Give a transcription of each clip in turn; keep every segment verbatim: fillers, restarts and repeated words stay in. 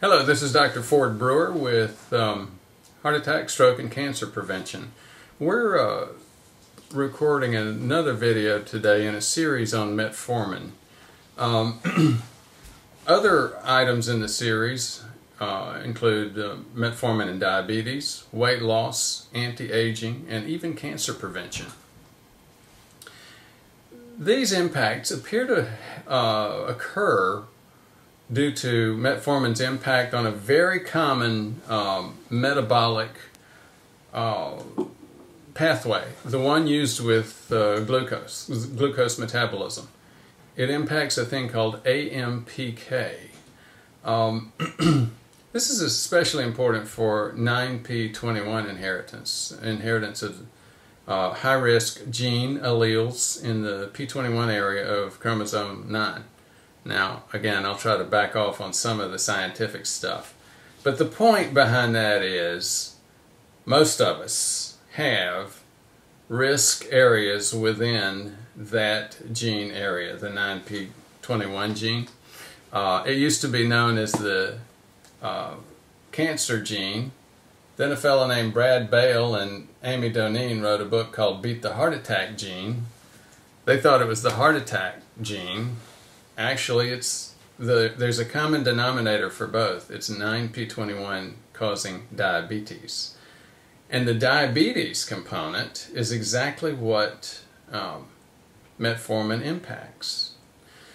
Hello, this is Doctor Ford Brewer with um, Heart Attack, Stroke, and Cancer Prevention. We're uh, recording another video today in a series on metformin. Um, other items in the series uh, include uh, metformin in diabetes, weight loss, anti-aging, and even cancer prevention. These impacts appear to uh, occur due to metformin's impact on a very common um, metabolic uh, pathway, the one used with uh, glucose, glucose metabolism. It impacts a thing called A M P K. Um, this is especially important for nine p twenty-one inheritance, inheritance of uh, high-risk gene alleles in the p twenty-one area of chromosome nine. Now, again, I'll try to back off on some of the scientific stuff. But the point behind that is most of us have risk areas within that gene area, the nine p twenty-one gene. Uh, it used to be known as the uh, cancer gene. Then a fellow named Brad Bale and Amy Doneen wrote a book called Beat the Heart Attack Gene. They thought it was the heart attack gene. Actually, it's the there's a common denominator for both. It's nine p twenty-one causing diabetes. And the diabetes component is exactly what um, metformin impacts.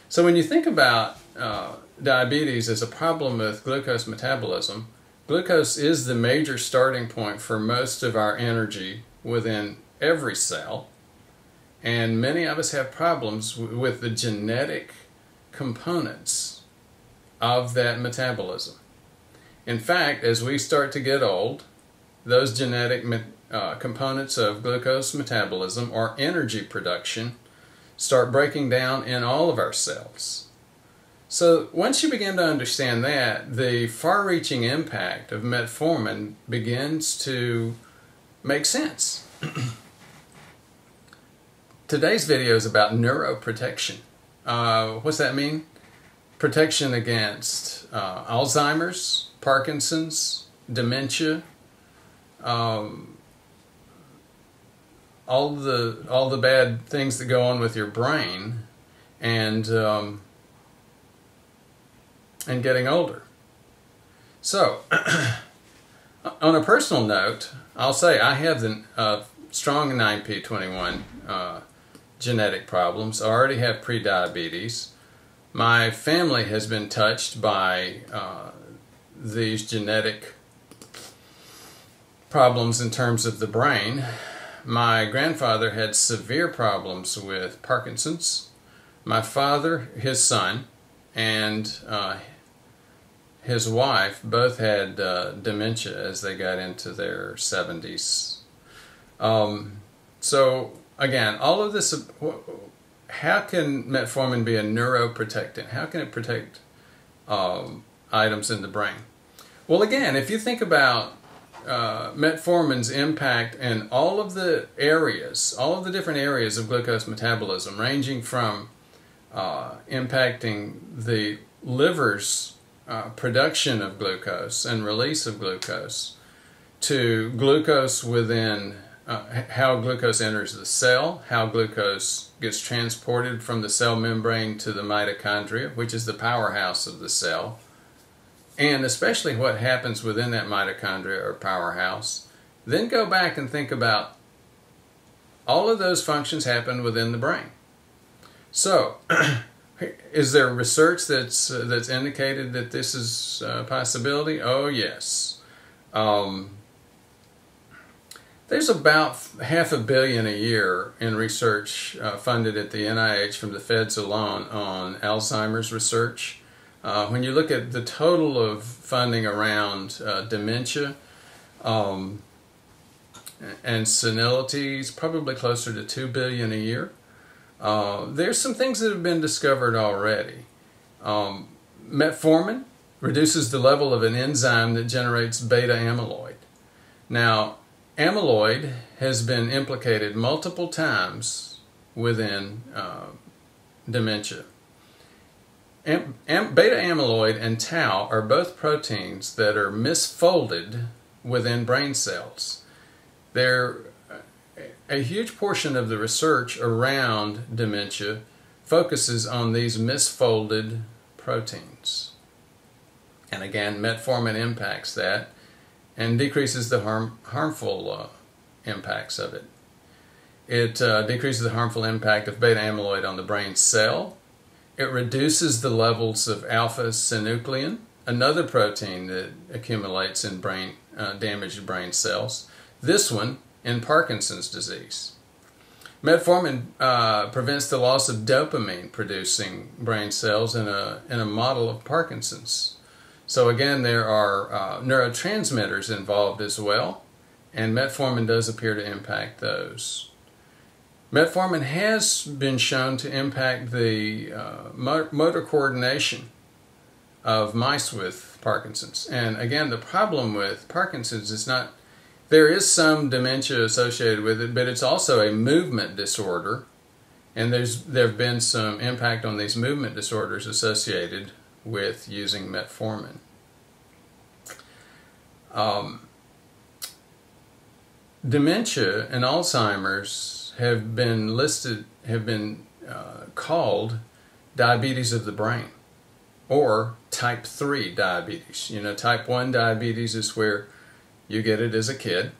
So when you think about uh, diabetes as a problem with glucose metabolism, glucose is the major starting point for most of our energy within every cell. And many of us have problems w with the genetic components of that metabolism. In fact, as we start to get old, those genetic uh, components of glucose metabolism or energy production start breaking down in all of our cells. So once you begin to understand that, the far-reaching impact of metformin begins to make sense. Today's video is about neuroprotection. Uh, what's that mean? Protection against uh, Alzheimer's, Parkinson's, dementia, um, all the all the bad things that go on with your brain, and um, and getting older. So, on a personal note, I'll say I have the uh, strong nine p twenty-one. Uh, genetic problems. I already have prediabetes. My family has been touched by uh, these genetic problems in terms of the brain. My grandfather had severe problems with Parkinson's. My father, his son, and uh, his wife both had uh, dementia as they got into their seventies. Um, so Again, all of this, how can metformin be a neuroprotectant? How can it protect um, items in the brain? Well, again, if you think about uh, metformin's impact in all of the areas, all of the different areas of glucose metabolism, ranging from uh, impacting the liver's uh, production of glucose and release of glucose, to glucose within Uh, how glucose enters the cell, how glucose gets transported from the cell membrane to the mitochondria, which is the powerhouse of the cell, and especially what happens within that mitochondria or powerhouse. Then go back and think about all of those functions happen within the brain. So, is there research that's, uh, that's indicated that this is a possibility? Oh, yes. Um... There's about half a billion a year in research uh, funded at the N I H from the feds alone on Alzheimer's research. Uh, when you look at the total of funding around uh, dementia um, and senility, it's probably closer to two billion a year. Uh, there's some things that have been discovered already. Um, metformin reduces the level of an enzyme that generates beta amyloid. Now, amyloid has been implicated multiple times within uh, dementia. Am, am, beta amyloid and tau are both proteins that are misfolded within brain cells. They're a huge portion of the research around dementia focuses on these misfolded proteins. And again, metformin impacts that and decreases the harm, harmful uh, impacts of it. It uh, decreases the harmful impact of beta amyloid on the brain cell. It reduces the levels of alpha synuclein, another protein that accumulates in brain uh, damaged brain cells. This one in Parkinson's disease. Metformin uh, prevents the loss of dopamine-producing brain cells in a in a model of Parkinson's. So again, there are uh, neurotransmitters involved as well, and metformin does appear to impact those. Metformin has been shown to impact the uh, motor coordination of mice with Parkinson's. And again, the problem with Parkinson's is not, there is some dementia associated with it, but it's also a movement disorder. And there's there have been some impact on these movement disorders associated with using metformin. Um, dementia and Alzheimer's have been listed, have been uh, called diabetes of the brain or type three diabetes. You know, type one diabetes is where you get it as a kid,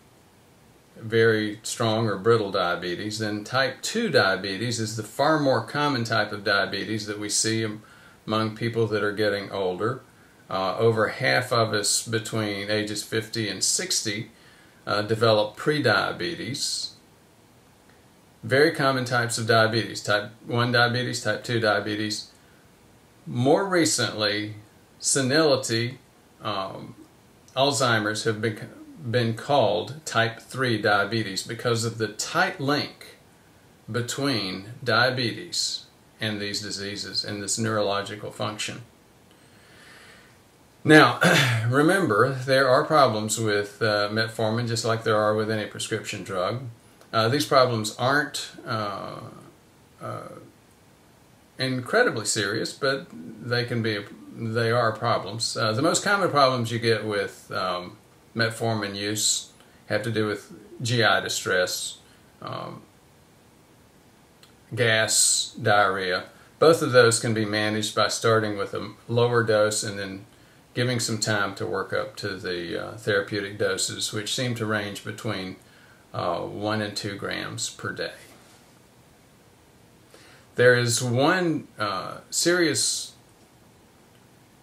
very strong or brittle diabetes. Then type two diabetes is the far more common type of diabetes that we see among people that are getting older. Uh, over half of us between ages fifty and sixty uh, develop prediabetes. Very common types of diabetes, type one diabetes, type two diabetes. More recently, senility, um, Alzheimer's have been, been called type three diabetes because of the tight link between diabetes and these diseases and this neurological function. Now, remember, there are problems with uh, metformin just like there are with any prescription drug. Uh, these problems aren't uh, uh, incredibly serious, but they can be. They are problems. Uh, the most common problems you get with um, metformin use have to do with G I distress, um, gas, diarrhea. Both of those can be managed by starting with a lower dose and then giving some time to work up to the uh, therapeutic doses, which seem to range between Uh, one and two grams per day. There is one uh, serious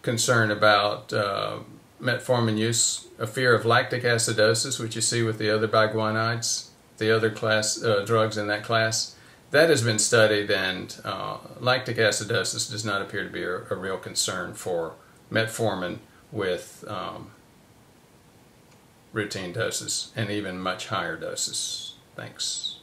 concern about uh, metformin use, a fear of lactic acidosis, which you see with the other biguanides, the other class uh, drugs in that class. That has been studied, and uh, lactic acidosis does not appear to be a, a real concern for metformin with um, routine doses, and even much higher doses. Thanks.